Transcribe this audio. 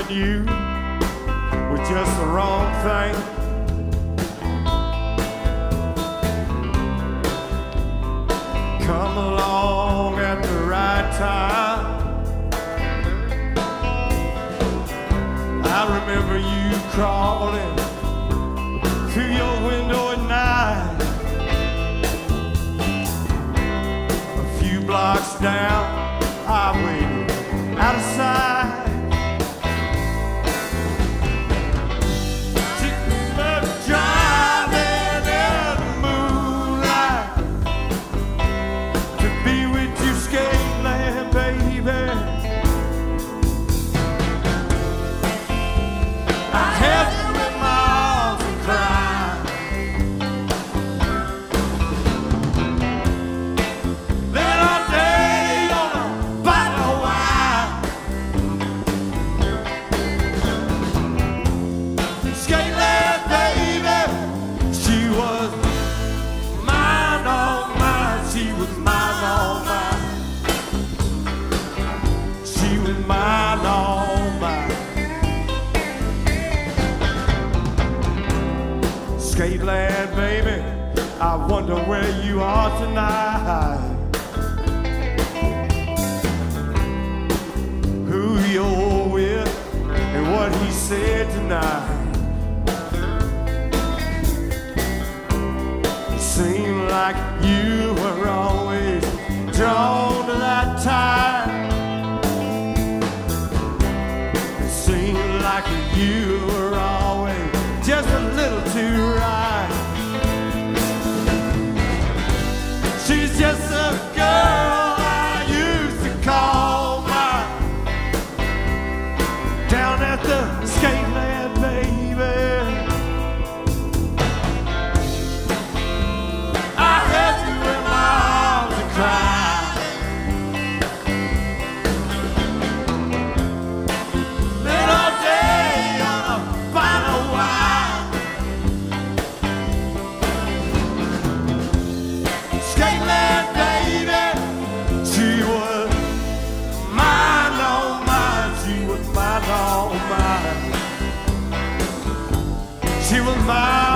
loving you was just the wrong thing. Come along at the right time. I remember you crawling through your window at night. A few blocks down, I waited out of sight. Skateland baby, she was mine, all mine. She was mine, all mine. She was mine, all mine. Skateland baby, I wonder where you are tonight. Who you're with and what he said tonight. Seemed like you were always drawn to that time. It seemed like you were always just a little too right. She's just a girl I used to call mine, down at the Skateland Baby. She was mine.